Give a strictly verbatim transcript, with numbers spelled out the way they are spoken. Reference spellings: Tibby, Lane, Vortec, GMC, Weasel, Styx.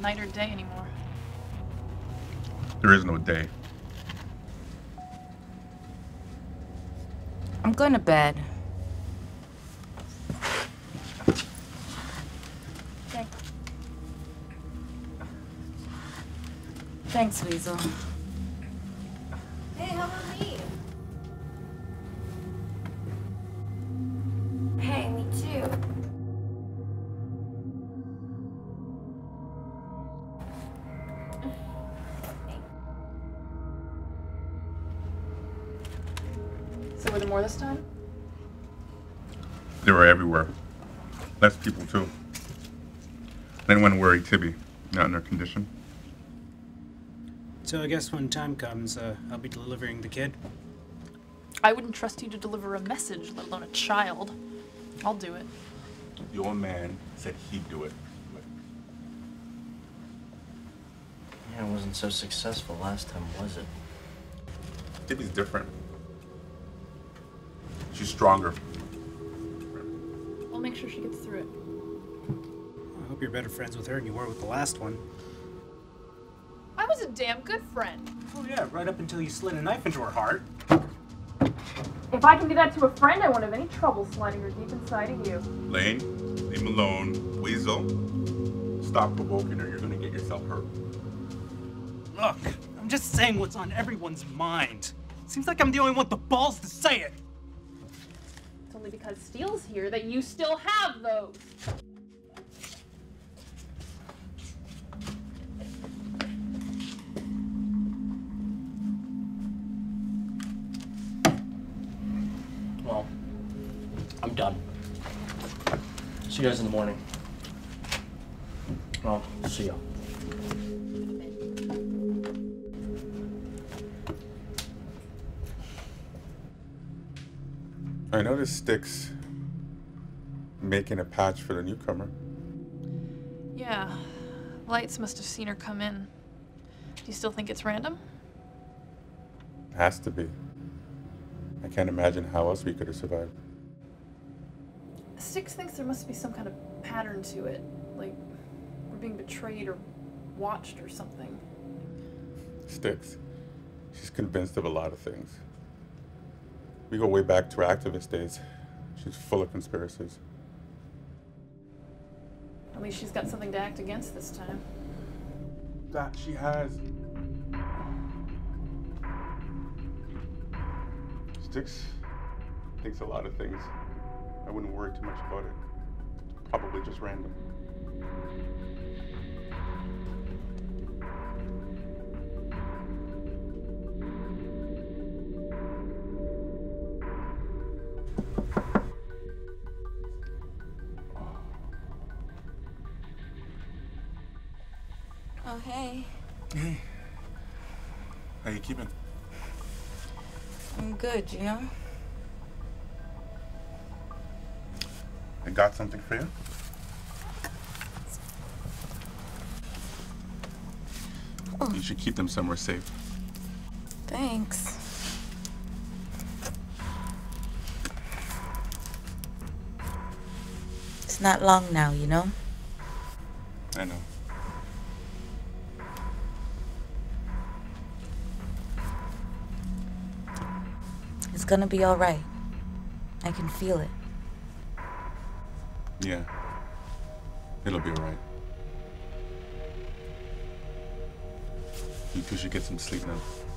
night or day anymore. There is no day. I'm going to bed. Thanks. Thanks, Weasel. Hey, how about me? Hey, me too. So were there more this time? They were everywhere. Less people too. Then one worried Tibby, not in her condition. So I guess when time comes, uh, I'll be delivering the kid. I wouldn't trust you to deliver a message, let alone a child. I'll do it. Your man said he'd do it. Yeah, it wasn't so successful last time, was it? Tibby's different. She's stronger. I'll make sure she gets through it. I hope you're better friends with her than you were with the last one. I was a damn good friend. Oh yeah, right up until you slid a knife into her heart. If I can do that to a friend, I won't have any trouble sliding her deep inside of you. Lane, leave him alone. Weasel, stop provoking her. You're gonna get yourself hurt. Look, I'm just saying what's on everyone's mind. Seems like I'm the only one with the balls to say it. It's only because Steele's here that you still have those. Well, I'm done. See you guys in the morning. Well, see ya. I noticed Styx making a patch for the newcomer. Yeah, Lights must have seen her come in. Do you still think it's random? Has to be. I can't imagine how else we could have survived. Styx thinks there must be some kind of pattern to it. Like, we're being betrayed or watched or something. Styx, she's convinced of a lot of things. We go way back to her activist days. She's full of conspiracies. At least she's got something to act against this time. That she has. Styx thinks a lot of things. I wouldn't worry too much about it. Probably just random. Oh, hey. Hey. How you keeping? I'm good, you know? I got something for you. Oh. You should keep them somewhere safe. Thanks. It's not long now, you know? I know. It's gonna be all right. I can feel it. Yeah. It'll be all right. You two should get some sleep now.